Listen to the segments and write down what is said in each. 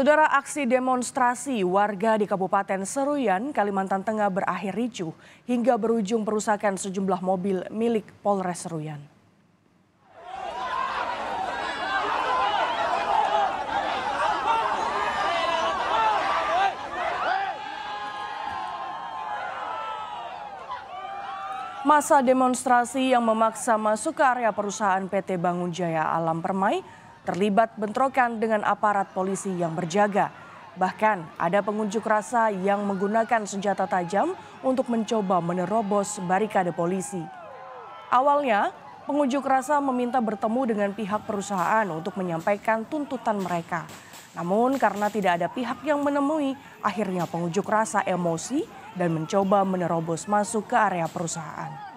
Saudara, aksi demonstrasi warga di Kabupaten Seruyan, Kalimantan Tengah berakhir ricuh hingga berujung perusakan sejumlah mobil milik Polres Seruyan. Masa demonstrasi yang memaksa masuk ke area perusahaan PT Bangun Jaya Alam Permai terlibat bentrokan dengan aparat polisi yang berjaga. Bahkan ada pengunjuk rasa yang menggunakan senjata tajam untuk mencoba menerobos barikade polisi. Awalnya, pengunjuk rasa meminta bertemu dengan pihak perusahaan untuk menyampaikan tuntutan mereka. Namun karena tidak ada pihak yang menemui, akhirnya pengunjuk rasa emosi dan mencoba menerobos masuk ke area perusahaan.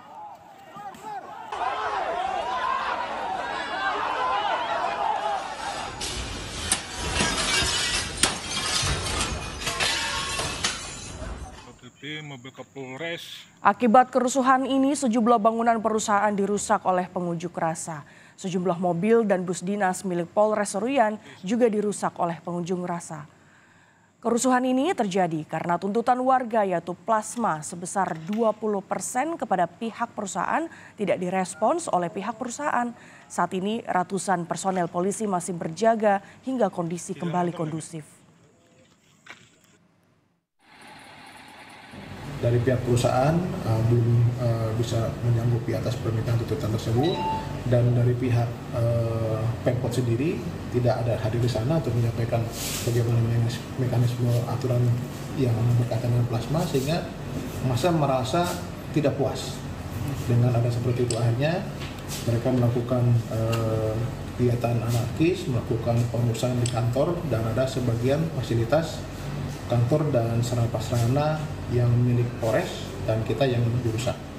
Akibat kerusuhan ini, sejumlah bangunan perusahaan dirusak oleh pengunjuk rasa. Sejumlah mobil dan bus dinas milik Polres Seruyan juga dirusak oleh pengunjuk rasa. Kerusuhan ini terjadi karena tuntutan warga, yaitu plasma sebesar 20% kepada pihak perusahaan, tidak direspons oleh pihak perusahaan. Saat ini ratusan personel polisi masih berjaga hingga kondisi kembali kondusif. Dari pihak perusahaan belum bisa menyanggupi atas permintaan tuntutan tersebut, dan dari pihak Pemkot sendiri tidak ada hadir di sana untuk menyampaikan bagaimana mekanisme aturan yang berkaitan dengan plasma, sehingga masa merasa tidak puas dengan ada seperti itu. Akhirnya mereka melakukan kegiatan anarkis, melakukan pengurusan di kantor, dan ada sebagian fasilitas kantor dan sarana-sarana yang milik Polres dan kita yang dirusak.